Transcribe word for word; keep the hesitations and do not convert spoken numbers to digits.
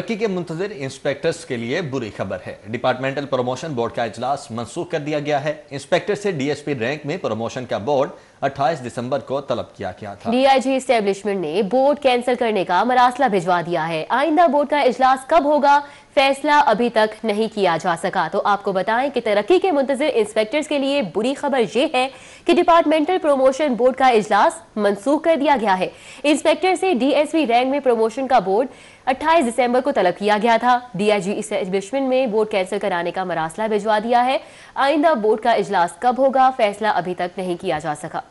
तरक्की के मुंतजर इंस्पेक्टर्स के लिए बुरी खबर है। डिपार्टमेंटल प्रमोशन बोर्ड का इजलास मंसूख कर दिया गया है। इंस्पेक्टर से डीएसपी रैंक में प्रमोशन का बोर्ड अट्ठाईस दिसंबर को तलब किया गया था। डीआईजी एस्टेब्लिशमेंट ने बोर्ड कैंसिल करने का मरासला भिजवा दिया है। आइंदा बोर्ड का इजलास कब होगा, फैसला अभी तक नहीं किया जा सका। तो आपको बताएं कि तरक्की के मुंतजर इंस्पेक्टर्स के लिए बुरी खबर ये है कि डिपार्टमेंटल प्रमोशन बोर्ड का इजलास मंसूख कर दिया गया है। इंस्पेक्टर से डीएसपी रैंक में प्रमोशन का बोर्ड अट्ठाईस दिसंबर को तलब किया गया था। डीआईजी एस्टेब्लिशमेंट में बोर्ड कैंसिल कराने का मरासला भिजवा दिया है। आइंदा बोर्ड का इजलास कब होगा, फैसला अभी तक नहीं किया जा सका।